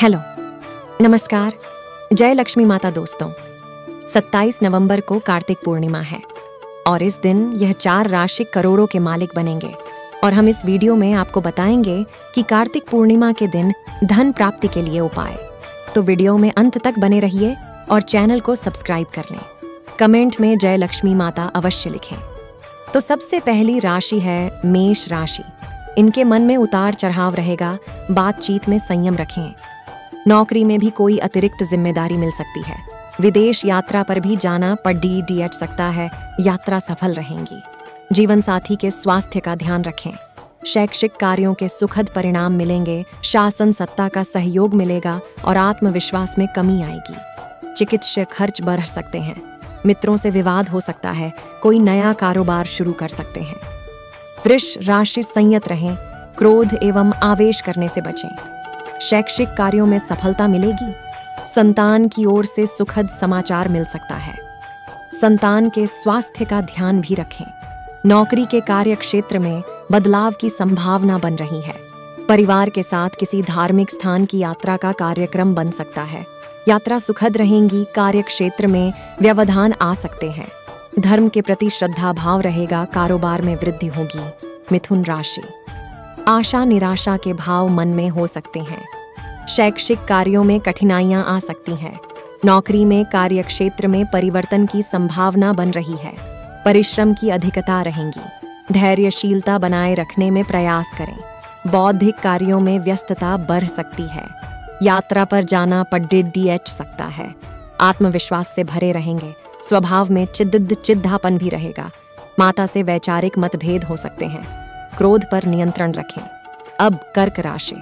Hello, नमस्कार, जय लक्ष्मी माता दोस्तों। 27 नवंबर को कार्तिक पूर्णिमा है और इस दिन यह 4 राशि करोड़ों के मालिक बनेंगे। और हम इस वीडियो में आपको बताएंगे कि कार्तिक पूर्णिमा के दिन धन प्राप्ति के लिए उपाय। तो वीडियो में अंत तक बने रहिए और चैनल को सब्सक्राइब कर लें। कमेंट में जय लक्ष्मी माता अवश्य लिखें। तो सबसे पहली राशि है मेष राशि। इनके मन में उतार चढ़ाव रहेगा, बातचीत में संयम रखें। नौकरी में भी कोई अतिरिक्त जिम्मेदारी मिल सकती है। विदेश यात्रा पर भी जाना पड़ सकता है, यात्रा सफल रहेंगी। जीवन साथी के स्वास्थ्य का ध्यान रखें। शैक्षिक कार्यों के सुखद परिणाम मिलेंगे। शासन सत्ता का सहयोग मिलेगा और आत्मविश्वास में कमी आएगी। चिकित्सा खर्च बढ़ सकते हैं। मित्रों से विवाद हो सकता है। कोई नया कारोबार शुरू कर सकते हैं। वृष राशि संयत रहें, क्रोध एवं आवेश करने से बचें। शैक्षिक कार्यों में सफलता मिलेगी। संतान की ओर से सुखद समाचार मिल सकता है। संतान के स्वास्थ्य का ध्यान भी रखें। नौकरी के कार्यक्षेत्र में बदलाव की संभावना बन रही है। परिवार के साथ किसी धार्मिक स्थान की यात्रा का कार्यक्रम बन सकता है। यात्रा सुखद रहेंगी। कार्यक्षेत्र में व्यवधान आ सकते हैं। धर्म के प्रति श्रद्धा भाव रहेगा। कारोबार में वृद्धि होगी। मिथुन राशि। आशा निराशा के भाव मन में हो सकते हैं। शैक्षिक कार्यों में कठिनाइयां आ सकती हैं। नौकरी में कार्यक्षेत्र में परिवर्तन की संभावना बन रही है। परिश्रम की अधिकता रहेगी। धैर्यशीलता बनाए रखने में प्रयास करें। बौद्धिक कार्यों में व्यस्तता बढ़ सकती है। यात्रा पर जाना पड़ सकता है। आत्मविश्वास से भरे रहेंगे। स्वभाव में चिद्धापन भी रहेगा। माता से वैचारिक मतभेद हो सकते हैं। क्रोध पर नियंत्रण रखें। अब कर्क राशि।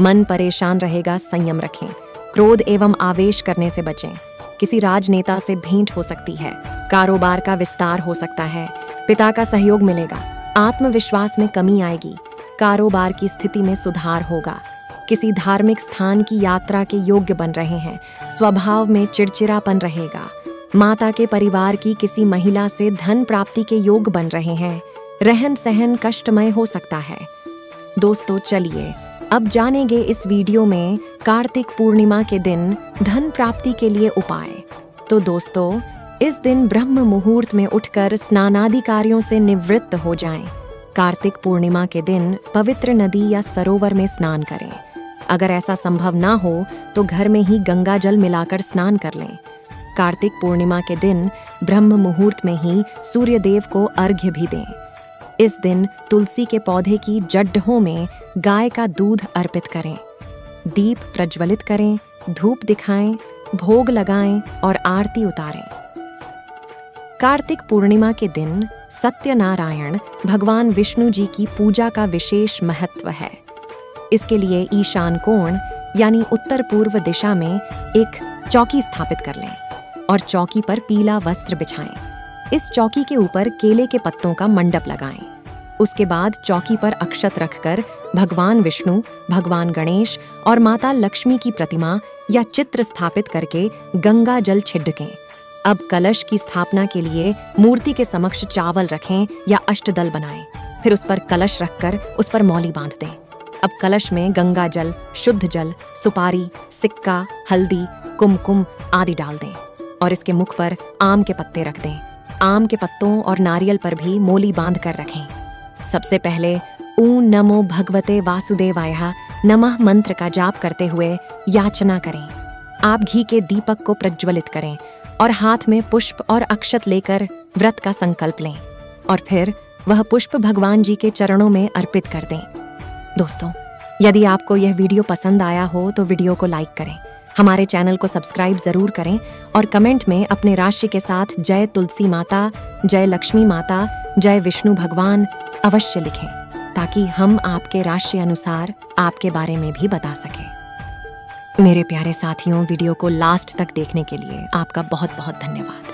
मन परेशान रहेगा, संयम रखें। क्रोध एवं आवेश करने से बचें। किसी राजनेता से भेंट हो सकती है। कारोबार का विस्तार हो सकता है। पिता का सहयोग मिलेगा। आत्मविश्वास में कमी आएगी। कारोबार की स्थिति में सुधार होगा। किसी धार्मिक स्थान की यात्रा के योग्य बन रहे हैं। स्वभाव में चिड़चिड़ापन रहेगा। माता के परिवार की किसी महिला से धन प्राप्ति के योग बन रहे हैं। रहन सहन कष्टमय हो सकता है। दोस्तों, चलिए अब जानेंगे इस वीडियो में कार्तिक पूर्णिमा के दिन धन प्राप्ति के लिए उपाय। तो दोस्तों, इस दिन ब्रह्म मुहूर्त में उठकर स्नानादि कार्यों से निवृत्त हो जाएं। कार्तिक पूर्णिमा के दिन पवित्र नदी या सरोवर में स्नान करें। अगर ऐसा संभव ना हो तो घर में ही गंगा जल मिलाकर स्नान कर लें। कार्तिक पूर्णिमा के दिन ब्रह्म मुहूर्त में ही सूर्य देव को अर्घ्य भी दें। इस दिन तुलसी के पौधे की जड़ों में गाय का दूध अर्पित करें। दीप प्रज्वलित करें, धूप दिखाएं, भोग लगाएं और आरती उतारें। कार्तिक पूर्णिमा के दिन सत्यनारायण भगवान विष्णु जी की पूजा का विशेष महत्व है। इसके लिए ईशान कोण यानी उत्तर पूर्व दिशा में एक चौकी स्थापित कर लें और चौकी पर पीला वस्त्र बिछाएं। इस चौकी के ऊपर केले के पत्तों का मंडप लगाएं। उसके बाद चौकी पर अक्षत रखकर भगवान विष्णु, भगवान गणेश और माता लक्ष्मी की प्रतिमा या चित्र स्थापित करके गंगा जल छिड़कें। अब कलश की स्थापना के लिए मूर्ति के समक्ष चावल रखें या अष्टदल बनाएं। फिर उस पर कलश रखकर उस पर मौली बांध दें। अब कलश में गंगा जल, शुद्ध जल, सुपारी, सिक्का, हल्दी, कुमकुम आदि डाल दें और इसके मुख पर आम के पत्ते रख दें। आम के पत्तों और नारियल पर भी मोली बांध कर रखें। सबसे पहले ॐ नमो भगवते वासुदेवाय नमः मंत्र का जाप करते हुए याचना करें। आप घी के दीपक को प्रज्वलित करें और हाथ में पुष्प और अक्षत लेकर व्रत का संकल्प लें और फिर वह पुष्प भगवान जी के चरणों में अर्पित कर दें। दोस्तों, यदि आपको यह वीडियो पसंद आया हो तो वीडियो को लाइक करें, हमारे चैनल को सब्सक्राइब ज़रूर करें और कमेंट में अपने राशि के साथ जय तुलसी माता, जय लक्ष्मी माता, जय विष्णु भगवान अवश्य लिखें ताकि हम आपके राशि अनुसार आपके बारे में भी बता सकें। मेरे प्यारे साथियों, वीडियो को लास्ट तक देखने के लिए आपका बहुत बहुत धन्यवाद।